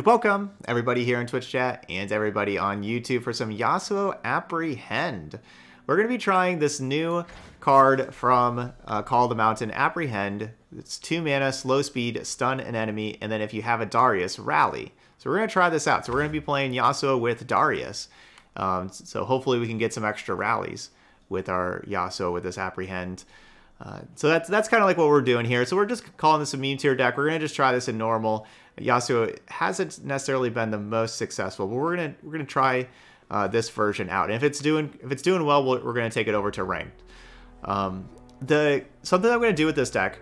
And welcome, everybody here in Twitch chat and everybody on YouTube for some Yasuo Apprehend. We're going to be trying this new card from Call of the Mountain, Apprehend. It's 2 mana, slow speed, stun an enemy, and then if you have a Darius, rally. So we're going to try this out. So we're going to be playing Yasuo with Darius. So hopefully we can get some extra rallies with our Yasuo with this Apprehend. So that's kind of like what we're doing here. So we're just calling this a meme tier deck. We're going to just try this in normal. Yasuo hasn't necessarily been the most successful, but we're gonna try this version out. And if it's doing well, we're gonna take it over to ranked. Something I'm gonna do with this deck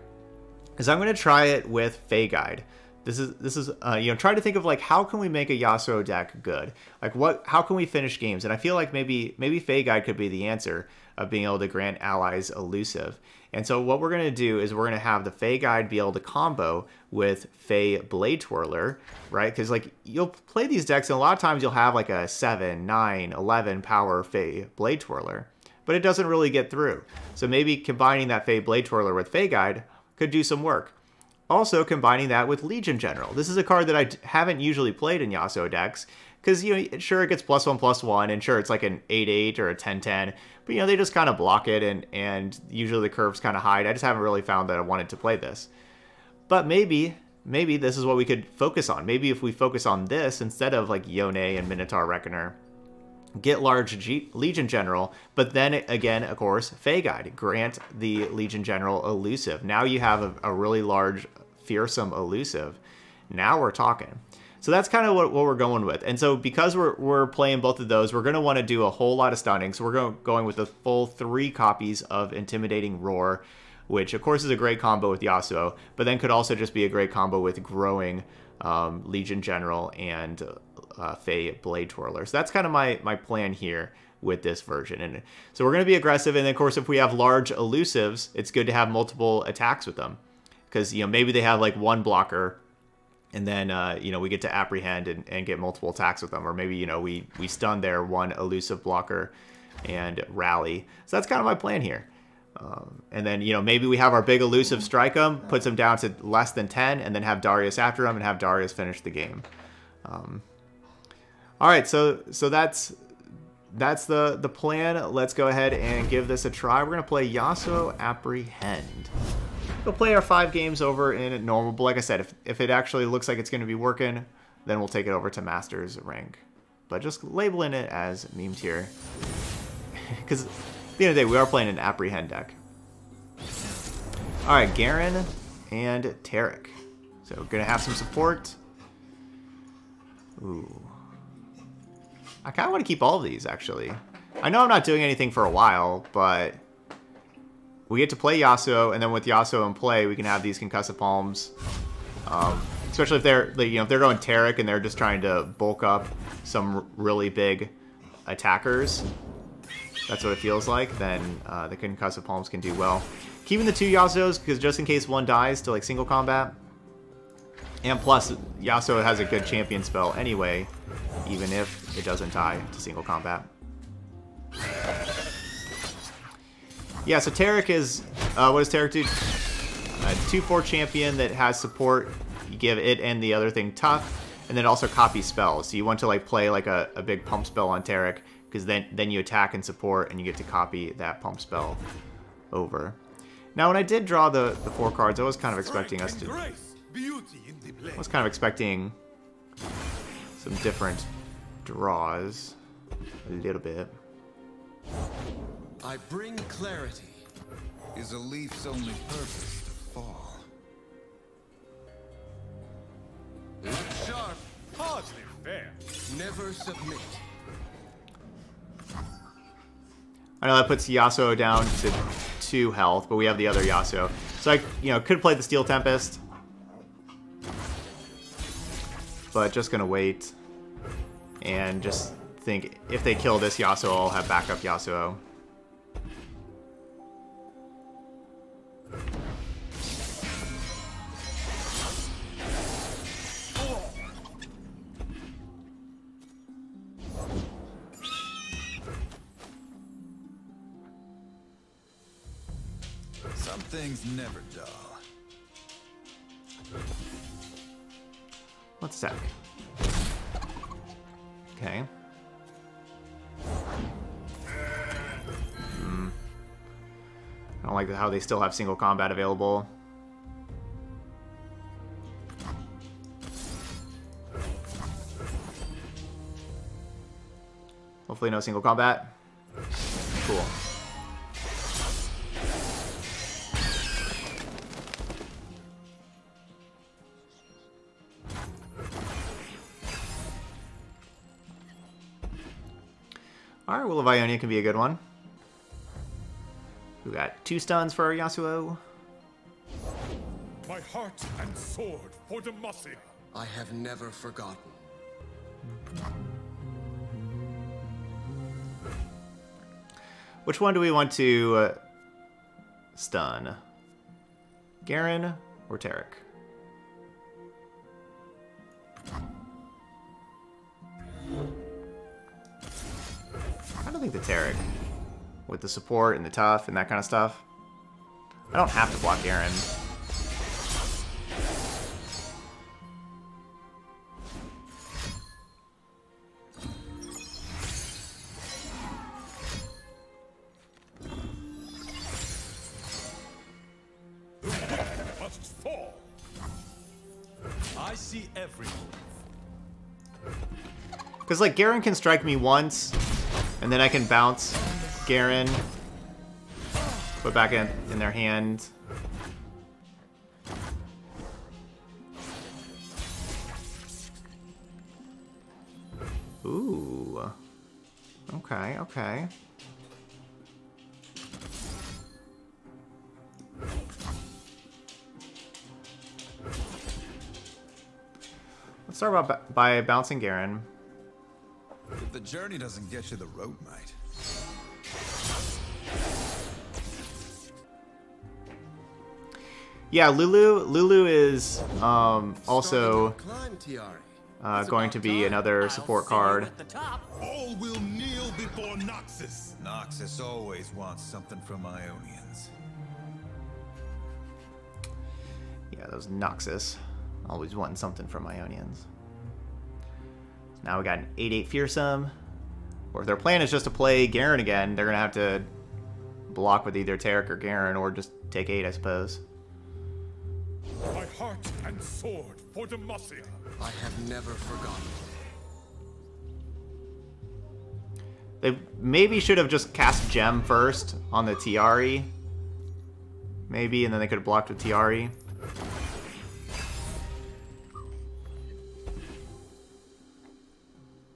is I'm gonna try it with Fae Guide. This is you know, try to think of like, how can we make a Yasuo deck good? Like how can we finish games? And I feel like maybe Fae Guide could be the answer of being able to grant allies elusive. And so what we're going to do is we're going to have the Fae Guide be able to combo with Fae Bladetwirler, right? Because like, you'll play these decks and a lot of times you'll have like a 7, 9, 11 power Fae Bladetwirler, but it doesn't really get through. So maybe combining that Fae Bladetwirler with Fae Guide could do some work. Also combining that with Legion General. This is a card that I haven't usually played in Yasuo decks because, you know, sure, it gets +1/+1, and sure, it's like an 8/8 or a 10/10, but, you know, they just kind of block it, and usually the curves kind of hide. I just haven't really found that I wanted to play this. But maybe this is what we could focus on. Maybe if we focus on this instead of like Yone and Minotaur Reckoner, get large Legion General, but then again, of course, Fae Guide, grant the Legion General elusive. Now you have a really large, fearsome elusive. Now we're talking. So that's kind of what we're going with. And so because we're playing both of those, we're going to want to do a whole lot of stunning. So we're going with the full 3 copies of Intimidating Roar, which of course is a great combo with Yasuo, but then could also just be a great combo with growing Legion General and Fae Bladetwirler. So that's kind of my plan here with this version. And so we're going to be aggressive, and then, of course, if we have large elusives, it's good to have multiple attacks with them, because, you know, maybe they have like 1 blocker, and then you know, we get to Apprehend and get multiple attacks with them, or maybe, you know, we stun their 1 elusive blocker and rally. So that's kind of my plan here. And then, you know, maybe we have our big elusive strike them, puts them down to less than 10, and then have Darius after him and have Darius finish the game. All right, so that's the plan. Let's go ahead and give this a try. We're gonna play Yasuo Apprehend. We'll play our 5 games over in normal, but like I said, if it actually looks like it's gonna be working, then we'll take it over to Master's rank. But just labeling it as meme tier, because at the end of the day, we are playing an Apprehend deck. All right, Garen and Taric. So we're gonna have some support. Ooh, I kind of want to keep all of these, actually. I know I'm not doing anything for a while, but we get to play Yasuo, and then with Yasuo in play, we can have these Concussive Palms. Especially if they're, you know, if they're going Taric and they're just trying to bulk up some really big attackers. That's what it feels like. Then the Concussive Palms can do well. Keeping the 2 Yasuos, because just in case one dies to like single combat. And plus, Yasuo has a good champion spell anyway, even if it doesn't tie to single combat. Yeah, so Taric is... what does Taric do? A 2/4 champion that has support. You give it and the other thing tough, and then also copy spells. So you want to like play like a big pump spell on Taric, because then you attack and support, and you get to copy that pump spell over. Now, when I did draw the 4 cards, I was kind of expecting us to... I was kind of expecting some different draws a little bit. I bring clarity. Is a leaf's only purpose to fall. Look sharp, hardly fair. Never submit. I know that puts Yasuo down to 2 health, but we have the other Yasuo. So I, you know, could play the Steel Tempest, but just gonna wait and just think if they kill this Yasuo, I'll have backup Yasuo. Some things never dull. Let's sec. Okay. I don't like how they still have single combat available. Hopefully no single combat. Cool. Alright, Will of Ionia can be a good one. We got 2 stuns for our Yasuo. My heart and sword for Demacia. I have never forgotten. Which one do we want to stun? Garen or Taric? I don't think the Taric. With the support and the tough and that kind of stuff. I don't have to block Garen. Because, like, Garen can strike me once, and then I can bounce Garen, put back in their hand. Ooh. Okay, okay. Let's start by bouncing Garen. If the journey doesn't get you, the road might. Yeah, Lulu is also going to be another support card. All will kneel before Noxus. Noxus always wants something from Ionians. Yeah, those Noxus always wanting something from Ionians. Now we got an 8-8 fearsome. Or if their plan is just to play Garen again, they're going to have to block with either Taric or Garen, or just take 8, I suppose. My heart and sword for Demacia. I have never forgotten. They maybe should have just cast Gem first on the Tiari. Maybe, and then they could have blocked with Tiari.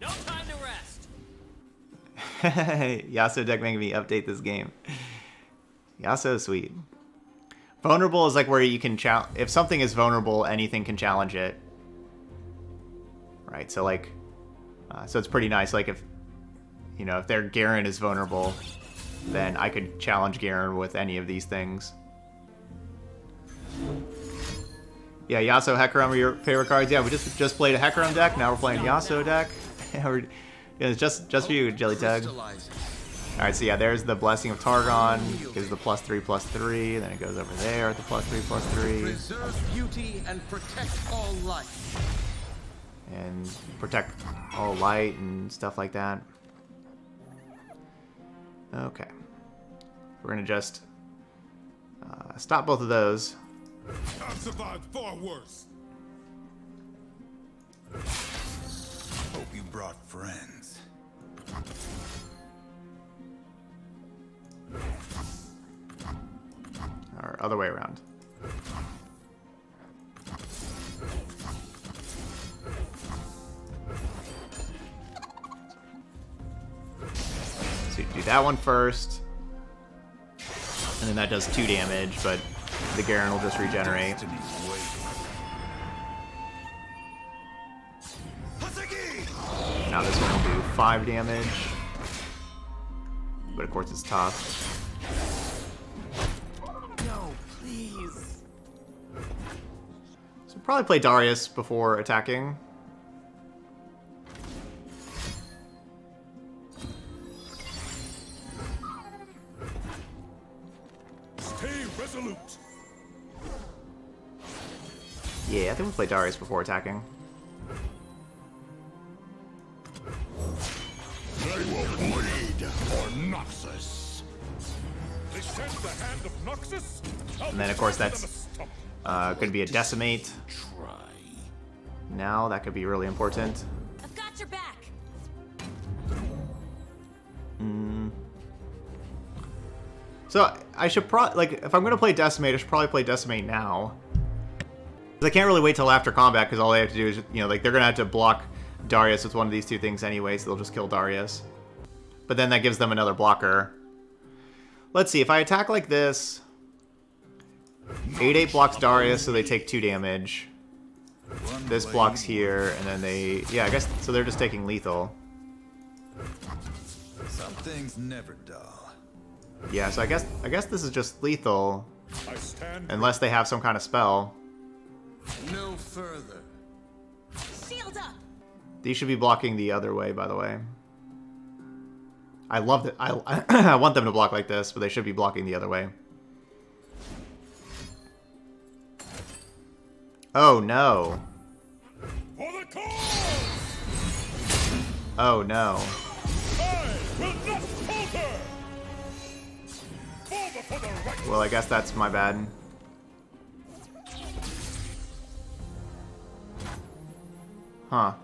No time to rest. Yasuo deck making me update this game. Yasuo sweet. Vulnerable is like where you can challenge. If something is vulnerable, anything can challenge it. Right, so like, so it's pretty nice. Like if, you know, if their Garen is vulnerable, then I could challenge Garen with any of these things. Yeah, Yasuo, Hecarim are your favorite cards. Yeah, we just played a Hecarim deck. Now we're playing Yasuo deck. It's just for you, Jelly Tug. Alright, so yeah, there's the Blessing of Targon, gives the +3/+3, then it goes over there at the +3/+3. Preserve beauty and protect all light. And protect all light and stuff like that. Okay. We're gonna just stop both of those. I've survived far worse. Hope you brought friends. Or other way around. So you do that one first, and then that does 2 damage, but the Garen will just regenerate. Now this one will do 5 damage, but of course it's tough. Probably play Darius before attacking. Stay resolute. Yeah, I think we'll play Darius before attacking. And then, of course, that's could be a Decimate. Now, that could be really important. I've got your back. So, I should probably, like, if I'm going to play Decimate, I should probably play Decimate now. I can't really wait till after combat, because all they have to do is, you know, like, they're going to have to block Darius with one of these two things anyway, so they'll just kill Darius. But then that gives them another blocker. Let's see, if I attack like this, 8-8 blocks Darius, so they take 2 damage. This blocks here, and then they... Yeah, I guess... So they're just taking lethal. Some things never dull. Yeah, so I guess this is just lethal. Unless they have some kind of spell. No further. Shield up. These should be blocking the other way, by the way. I love that. I want them to block like this, but they should be blocking the other way. Oh no. For the cause! Oh no. I will not falter! For the right. Well, I guess that's my bad. Huh.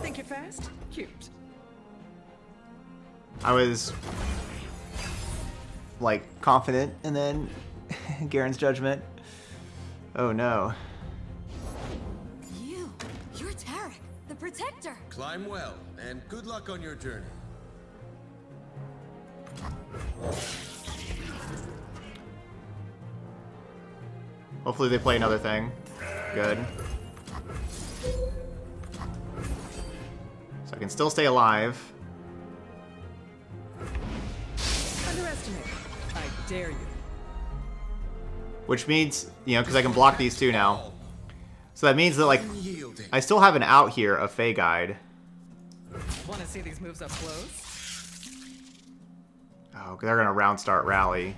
Think it fast? Cute. I was like confident, and then Garen's judgment. Oh no. You're Taric, the protector. Climb well, and good luck on your journey. Hopefully they play another thing. Good. So I can still stay alive. Underestimate. I dare you. Which means, you know, because I can block these two now. So that means that, like, I still have an out here of Fae Guide. Want to see these moves up close? Oh, they're going to round start rally,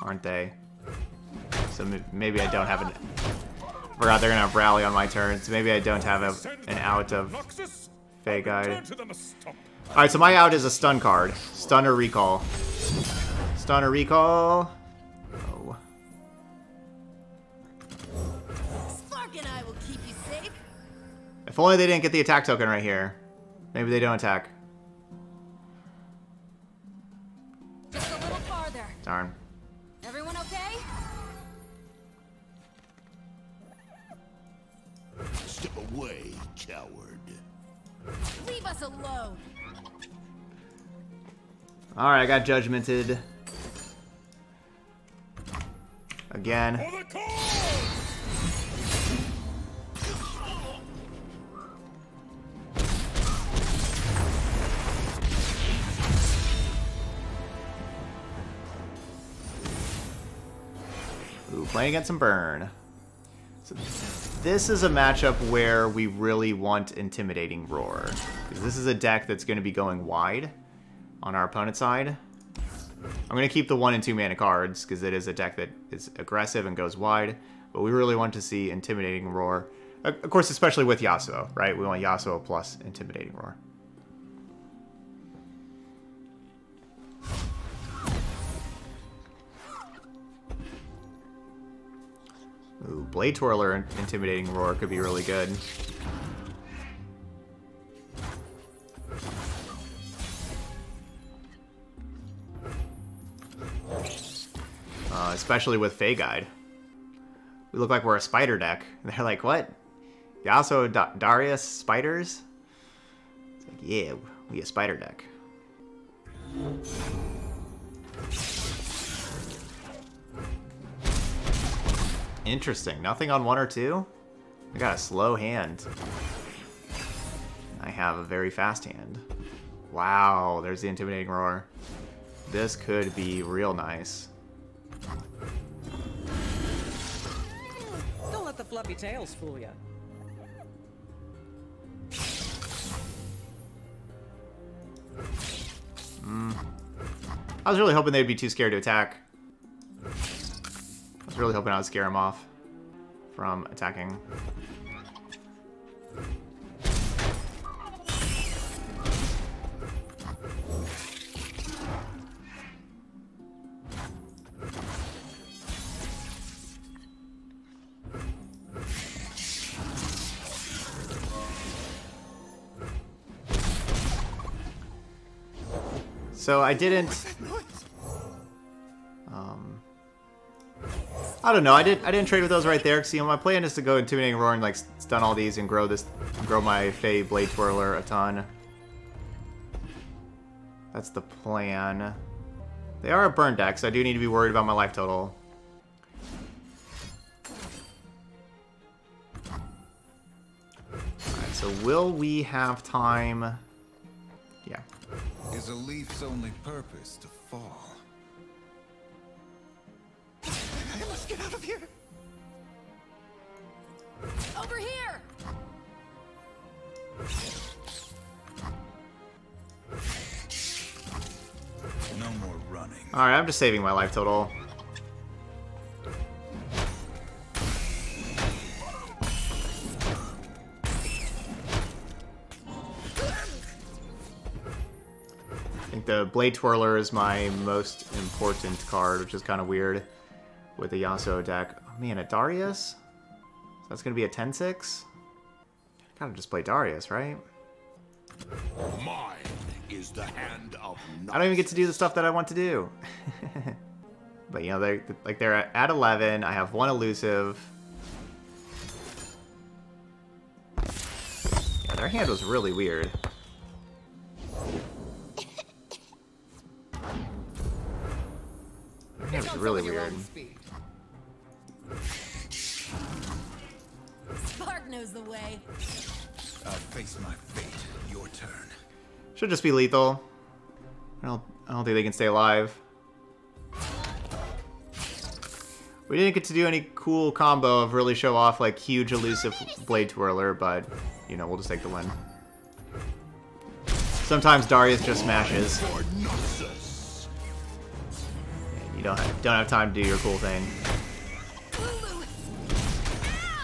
aren't they? So maybe I don't have an... I forgot they're going to rally on my turn, so maybe I don't have an out of Fae Guide. Alright, so my out is a stun card. Stun or recall. Stun or recall... Oh. Spark and I will keep you safe. If only they didn't get the attack token right here. Maybe they don't attack. Just a little farther. Darn. Everyone okay? Step away, coward. Leave us alone. All right, I got judgmented again. Ooh, playing against some burn. So this is a matchup where we really want Intimidating Roar. Because this is a deck that's going to be going wide on our opponent's side. I'm going to keep the 1 and 2 mana cards because it is a deck that is aggressive and goes wide. But we really want to see Intimidating Roar. Of course, especially with Yasuo, right? We want Yasuo plus Intimidating Roar. Ooh, Bladetwirler and Intimidating Roar could be really good. Especially with Fae Guide. We look like we're a spider deck. They're like, what? Yasuo, Darius, spiders? It's like, yeah, we a spider deck. Interesting. Nothing on 1 or 2? I got a slow hand. I have a very fast hand. Wow, there's the Intimidating Roar. This could be real nice. Don't let the fluffy tails fool you. I was really hoping they'd be too scared to attack. I was really hoping I would scare him off from attacking. So I didn't. I don't know. I didn't trade with those right there. See, my plan is to go Intimidating Roar and like stun all these and grow my Fae Bladetwirler a ton. That's the plan. They are a burn deck, so I do need to be worried about my life total. Alright, so will we have time? Yeah. Is a leaf's only purpose to fall? I must get out of here. Over here. No more running. All right, I'm just saving my life total. I think the Bladetwirler is my most important card, which is kind of weird. With a Yasuo deck. Oh, man, a Darius? So that's going to be a 10-6? Gotta just play Darius, right? Mine is the hand of Noxus. I don't even get to do the stuff that I want to do. But, you know, they're at 11. I have one elusive. Yeah, their hand was really weird. That was really weird. Spark knows the way. I'll face my fate. Your turn. Should just be lethal. I don't think they can stay alive. We didn't get to do any cool combo of really show off like huge elusive Bladetwirler, but you know, we'll just take the win. Sometimes Darius just smashes. Don't have time to do your cool thing.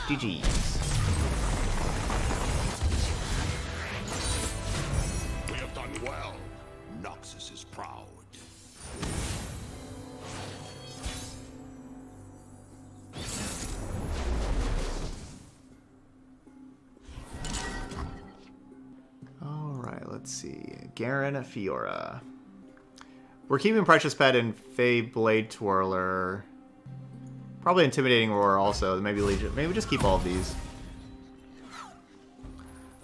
GG's. We have done well. Noxus is proud. All right, let's see. Garen, Fiora. We're keeping Precious Pet and Fae Bladetwirler. Probably Intimidating Roar also. Maybe Legion. Maybe we just keep all of these.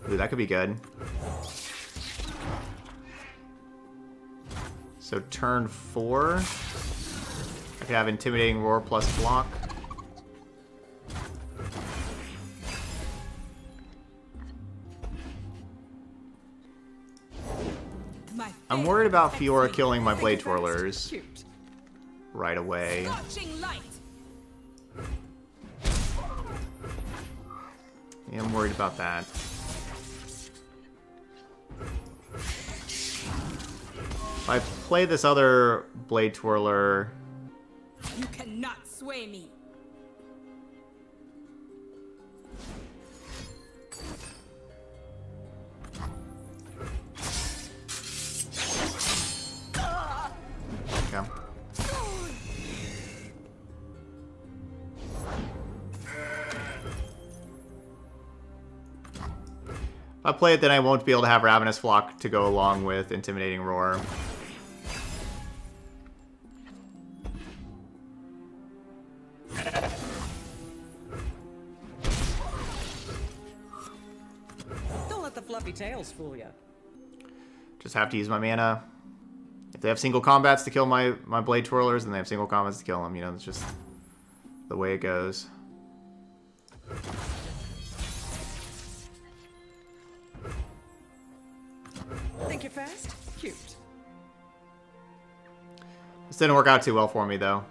Ooh, that could be good. So turn 4. I could have Intimidating Roar plus block. I'm worried about Fiora killing my Bladetwirlers right away. Yeah, I'm worried about that. If I play this other Bladetwirler, you cannot sway me. If I play it, then I won't be able to have Ravenous Flock to go along with Intimidating Roar. Don't let the fluffy tails fool you. Just have to use my mana. If they have single combats to kill my Bladetwirlers, then they have single combats to kill them. You know, it's just the way it goes. Think you're fast? Cute. This didn't work out too well for me, though.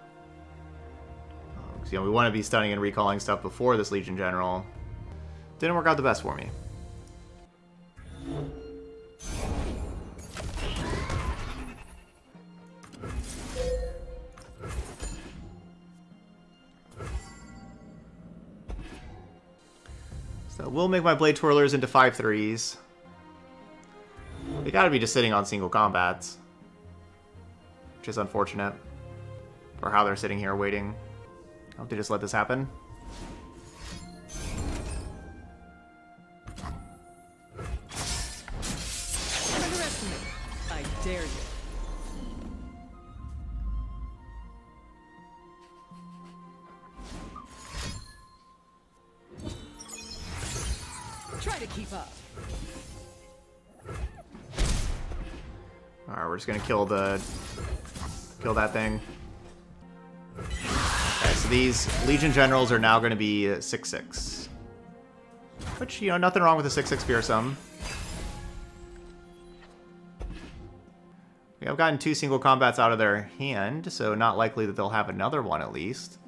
You know, we want to be stunning and recalling stuff before this Legion General. Didn't work out the best for me. So we'll make my Bladetwirlers into 5-3s. They gotta be just sitting on single combats, which is unfortunate for how they're sitting here waiting. I'll have to just let this happen. I dare you. Alright, we're just gonna kill the... kill that thing. Okay, so these Legion Generals are now gonna be 6-6. Which, you know, nothing wrong with a 6-6 fearsome. I've gotten 2 single combats out of their hand, so not likely that they'll have another one at least.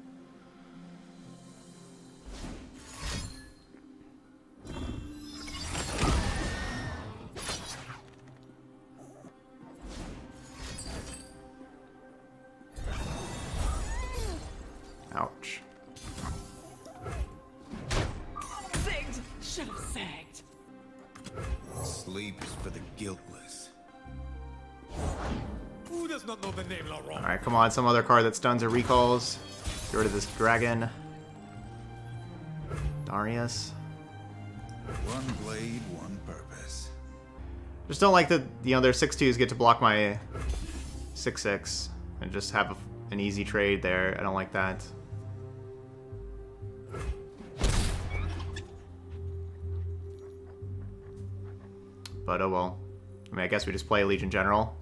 Ouch. Sagged. Should have sagged. Sleep is for the guiltless. Who does not know the name, Laurent? All right, come on, some other card that stuns or recalls. Get rid of this dragon. Darius. One blade, one purpose. Just don't like that. You know, their 6/2s get to block my 6/6 and just have an easy trade there. I don't like that. But oh well. I mean, I guess we just play Legion General.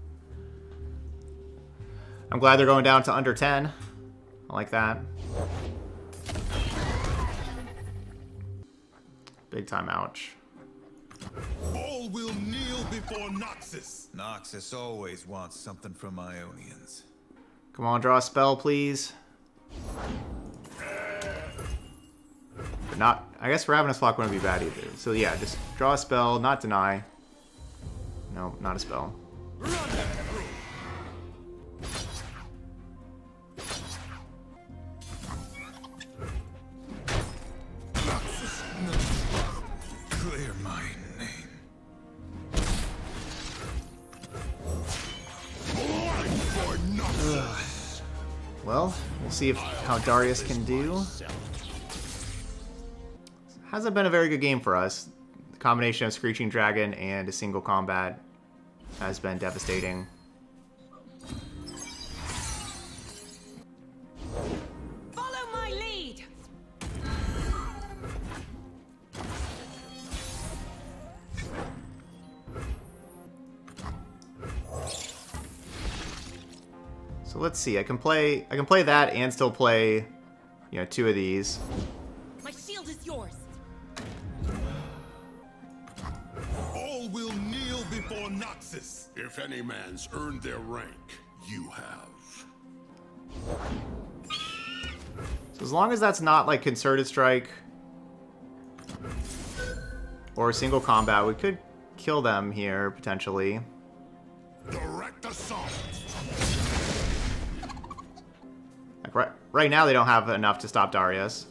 I'm glad they're going down to under 10. I like that. Big time ouch. All will kneel before Noxus. Noxus always wants something from Ionians. Come on, draw a spell, please. But not... I guess Ravenous Flock wouldn't be bad either. So yeah, just draw a spell, not deny. No, not a spell. Clear my name. Well, we'll see if how Darius can do. Hasn't been a very good game for us. The combination of Screeching Dragon and a single combat has been devastating. Follow my lead. So let's see. I can play that and still play, you know, 2 of these. My shield is yours. All will kneel before Noxus. If any man's earned their rank, you have. So as long as that's not like Concerted Strike or a single combat, we could kill them here potentially. Direct assault. Like right now, they don't have enough to stop Darius.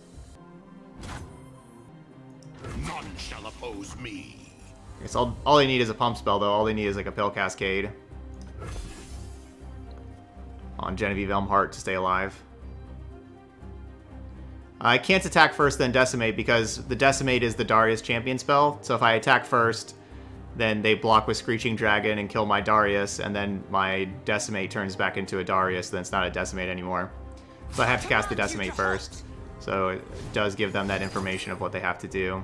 None shall oppose me. I guess all they need is a pump spell, though. All they need is, like, a Pill Cascade on Genevieve Elmheart to stay alive. I can't attack first, then Decimate, because the Decimate is the Darius champion spell. So if I attack first, then they block with Screeching Dragon and kill my Darius, and then my Decimate turns back into a Darius, then it's not a Decimate anymore. So I have to cast the Decimate first. So it does give them that information of what they have to do.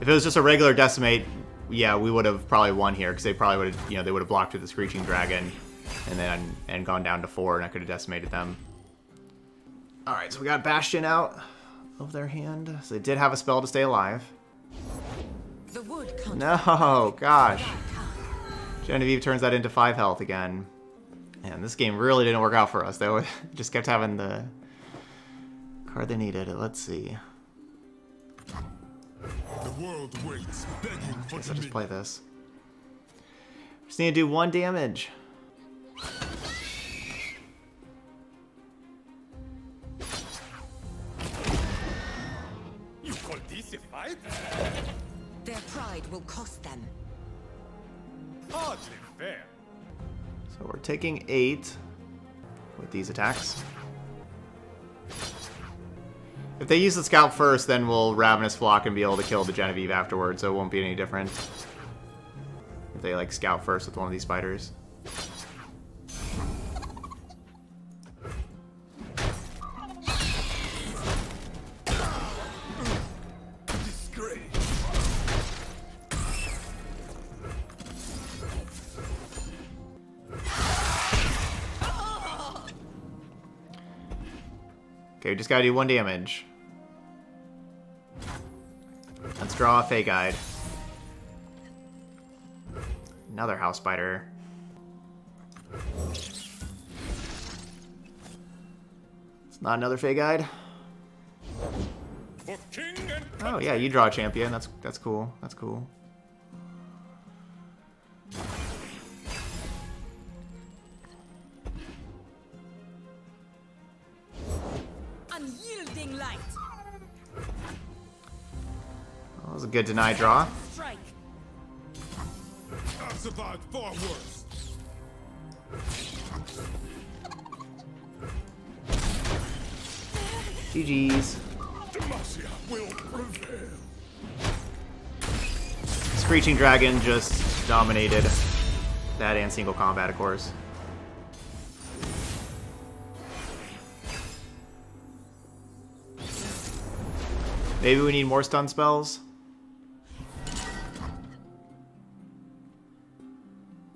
If it was just a regular Decimate, yeah, we would have probably won here, because they probably would have, you know, they would have blocked with the Screeching Dragon and then gone down to 4, and I could have decimated them. Alright, so we got Bastion out of their hand. So they did have a spell to stay alive. The wood comes. No, gosh. Genevieve turns that into 5 health again. Man, this game really didn't work out for us. They just kept having the card they needed. Let's see. The world waits, begging for the just play this. Just need to do 1 damage. You call this a fight? Their pride will cost them. Hardly fair. So we're taking 8 with these attacks. If they use the Scout first, then we'll Ravenous Flock and be able to kill the Genevieve afterwards, so it won't be any different. If they, like, Scout first with one of these spiders. Okay, we just gotta do 1 damage. Let's draw a Fae Guide. Another House Spider. It's not another Fae Guide. Oh yeah, you draw a champion. That's cool. That's cool. Unyielding light. Well, that was a good deny draw. GG's. Will prevail. Screeching Dragon just dominated that and single combat, of course. Maybe we need more stun spells. Well,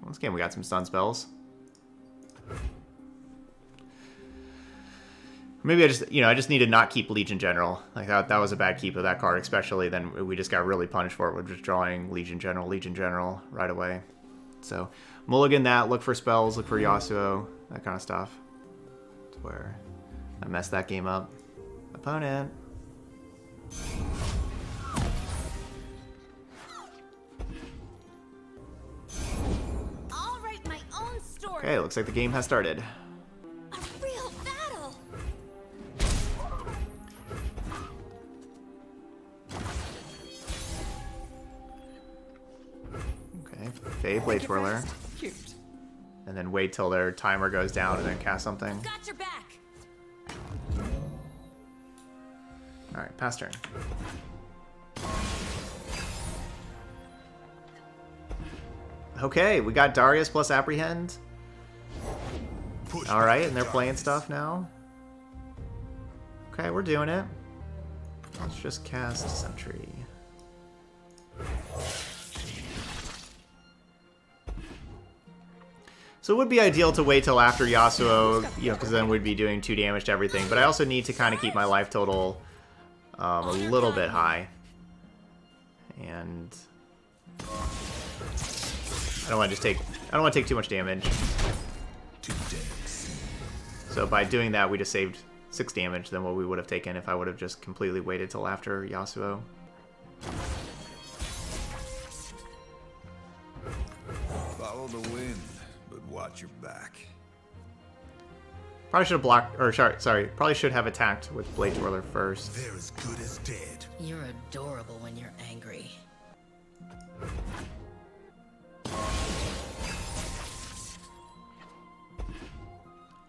this game we got some stun spells. Maybe I just need to not keep Legion General. Like that was a bad keep of that card, especially then we just got really punished for it with just drawing Legion General right away. So mulligan that, look for spells, look for Yasuo, that kind of stuff. That's where I messed that game up. Opponent. I'll write my own story. Okay, looks like the game has started. Fae Bladetwirler, and then wait till their timer goes down and then cast something. Got your back. All right, pass turn. Okay, we got Darius plus Apprehend. All right, and they're playing stuff now. Okay, we're doing it. Let's just cast Sentry. So it would be ideal to wait till after Yasuo, you know, because then we'd be doing 2 damage to everything. But I also need to kind of keep my life total a little bit high. And I don't want to take too much damage. So by doing that, we just saved 6 damage than what we would have taken if I would have just completely waited till after Yasuo. Follow the wind. Watch your back. Probably should have blocked, or sorry, probably should have attacked with Bladetwirler first. They're as good as dead. You're adorable when you're angry.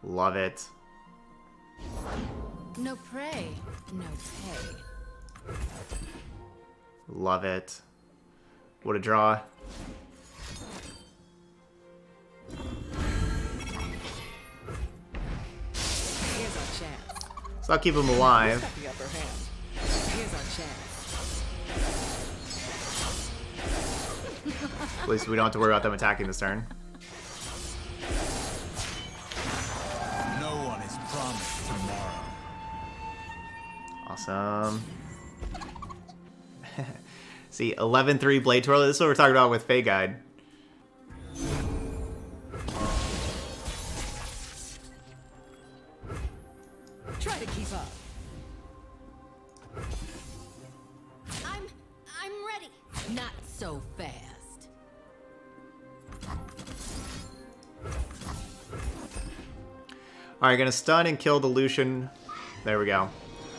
Love it. No prey, no pay. Love it. What a draw. So I'll keep him alive. At least we don't have to worry about them attacking this turn. No one is promised tomorrow. Awesome. See, 11-3 Bladetwirler. This is what we're talking about with Fae Guide. Alright, gonna stun and kill the Lucian. There we go.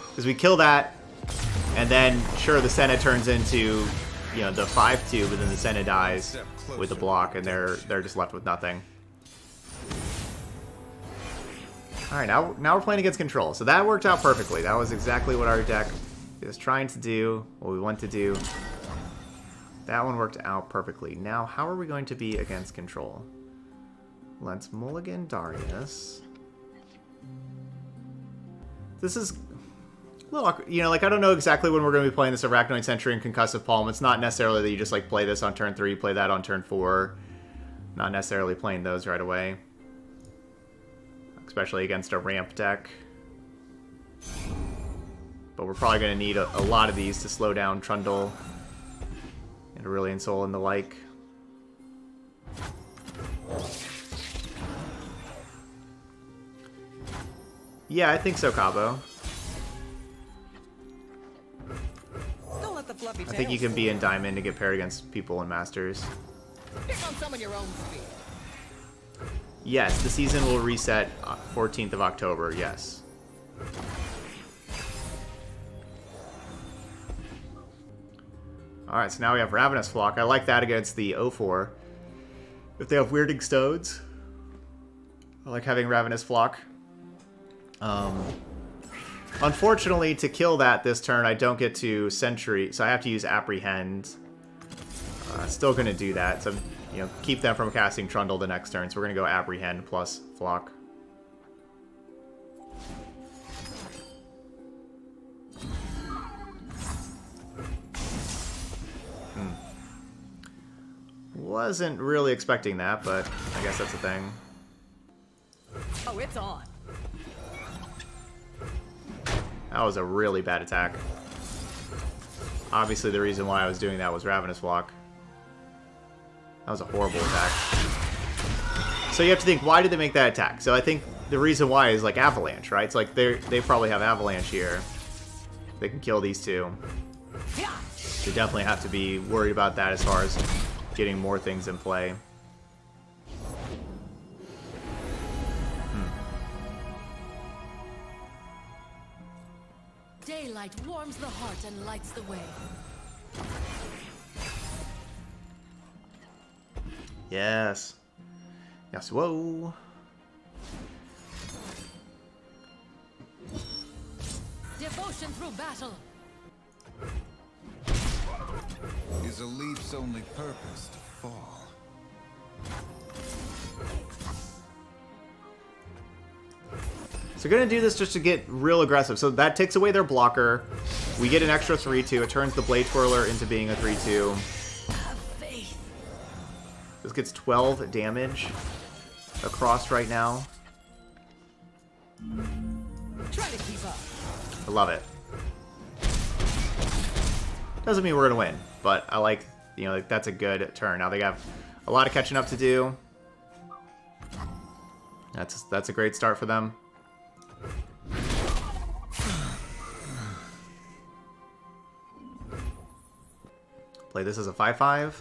Because we kill that, and then, sure, the Senna turns into, you know, the 5-2, but then the Senna dies with the block, and they're just left with nothing. Alright, now we're playing against control. So that worked out perfectly. That was exactly what our deck is trying to do, what we want to do. That one worked out perfectly. Now, how are we going to be against control? Let's mulligan Darius. This is a little awkward. You know, like, I don't know exactly when we're going to be playing this Arachnoid Sentry and Concussive Palm. It's not necessarily that you just, like, play this on turn 3, play that on turn 4. Not necessarily playing those right away. Especially against a ramp deck. But we're probably going to need a lot of these to slow down Trundle and Aurelion Sol and the like. Yeah, I think so, Cabo. I think you can be in Diamond to get paired against people in Masters. Yes, the season will reset 14th of October, yes. Alright, so now we have Ravenous Flock. I like that against the 0-4. If they have Weirding Stones, I like having Ravenous Flock. Unfortunately, to kill that this turn, I don't get to Sentry, so I have to use Apprehend. Still going to do that, so you know, keep them from casting Trundle the next turn. So we're going to go Apprehend plus Flock. Wasn't really expecting that, but I guess that's a thing. Oh, it's on. That was a really bad attack. Obviously, the reason why I was doing that was Ravenous Flock. That was a horrible attack. So you have to think, why did they make that attack? So I think the reason why is like Avalanche, right? It's like they probably have Avalanche here. They can kill these two. They definitely have to be worried about that as far as getting more things in play. Daylight warms the heart and lights the way. Yes. Yasuo. Devotion through battle is a leaf's only purpose to fall. So we're going to do this just to get real aggressive. So that takes away their blocker. We get an extra 3-2. It turns the Bladetwirler into being a 3-2. This gets 12 damage across right now. I love it. Doesn't mean we're going to win, but I like, you know, that's a good turn. Now they have a lot of catching up to do. That's a great start for them. Play this as a 5-5.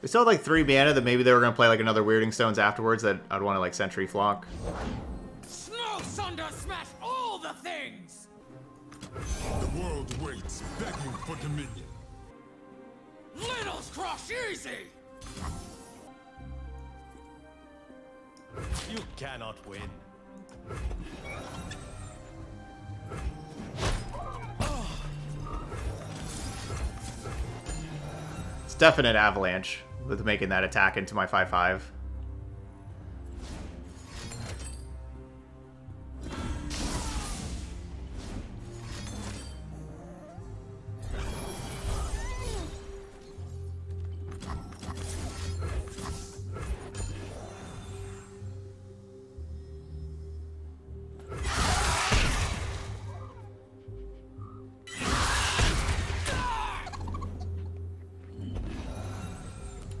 We still had like 3 mana that maybe they were going to play like another Weirding Stones afterwards that I'd want to like Sentry Flock. Snow Sunder smash all the things! The world waits, begging for dominion. Littles crush easy! You cannot win. It's definite Avalanche with making that attack into my 5-5.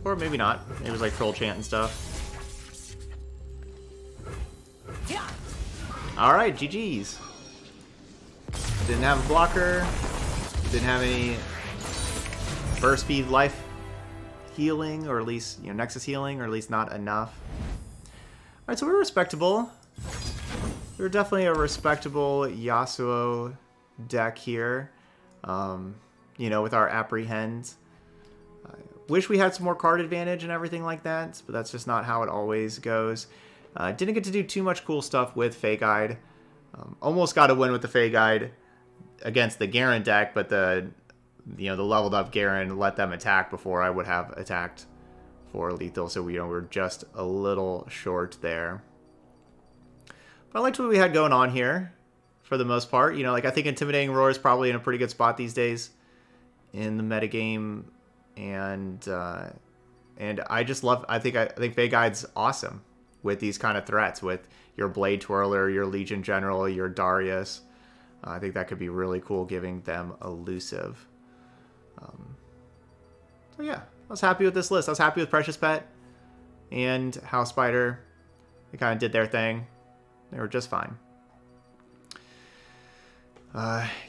Or maybe not. It was like troll chant and stuff. Alright, GG's. Didn't have a blocker. Didn't have any burst speed life healing, or at least, you know, Nexus healing, or at least not enough. Alright, so we were respectable. We were definitely a respectable Yasuo deck here. You know, with our Apprehend. Wish we had some more card advantage and everything like that, but that's just not how it always goes. Didn't get to do too much cool stuff with Fae Guide. Almost got a win with the Fae Guide against the Garen deck, but the, you know, the leveled up Garen let them attack before I would have attacked for lethal, so we, you know, we're just a little short there. But I liked what we had going on here for the most part. You know, like I think Intimidating Roar is probably in a pretty good spot these days in the metagame. And I just love, I think Fae Guide's awesome. with these kind of threats, with your Bladetwirler, your Legion General, your Darius. I think that could be really cool, giving them elusive. So yeah, I was happy with this list. I was happy with Precious Pet and House Spider. They kind of did their thing. They were just fine.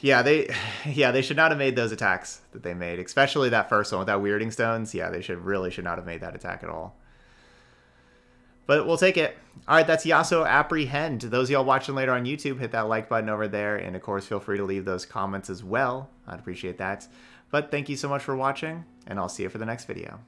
Yeah, they should not have made those attacks that they made, especially that first one with that Weirding Stones. Yeah, they really should not have made that attack at all. But we'll take it. All right, that's Yasuo Apprehend. Those of y'all watching later on YouTube, hit that like button over there. And, of course, feel free to leave those comments as well. I'd appreciate that. But thank you so much for watching, and I'll see you for the next video.